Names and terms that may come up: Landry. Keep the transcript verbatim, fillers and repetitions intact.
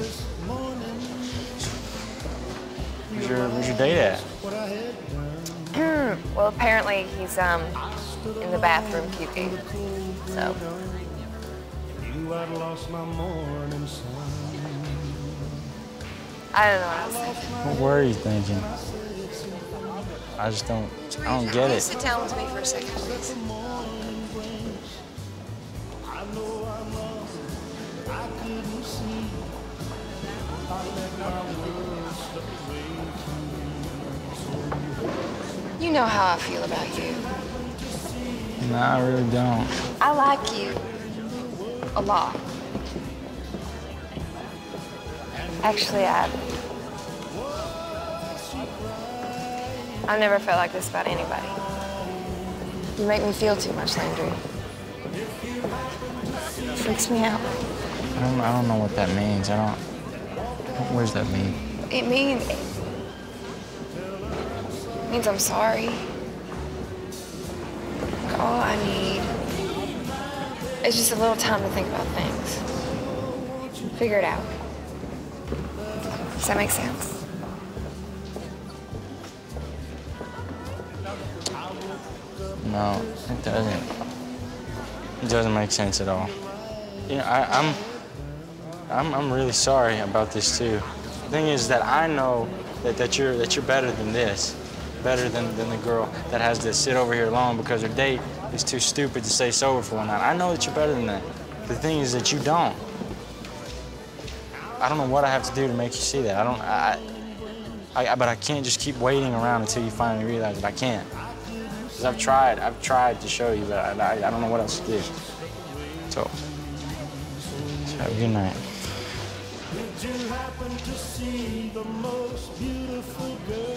this morning. Where's your, where's your date at? Well, apparently he's um in the bathroom puking. So. I don't know what I was thinking. What were you thinking? I just don't, I don't get it. Sit down with me for a second, please. You know how I feel about you. No, I really don't. I like you. A lot. Actually, I... I've never felt like this about anybody. You make me feel too much, Landry. It freaks me out. I don't, I don't know what that means. I don't... What does that mean? It means... It means I'm sorry. Like, all I need is just a little time to think about things. Figure it out. Does that make sense? No, it doesn't. It doesn't make sense at all. You know, I, I'm, I'm, I'm really sorry about this too. The thing is that I know that, that you're that you're better than this, better than, than the girl that has to sit over here alone because her date is too stupid to stay sober for one night. I know that you're better than that. The thing is that you don't. I don't know what I have to do to make you see that. I don't, I, I, I but I can't just keep waiting around until you finally realize that I can't. Because I've tried, I've tried to show you, but I, I, I don't know what else to do. So, so have a good night. Did you happen to see the most beautiful girl?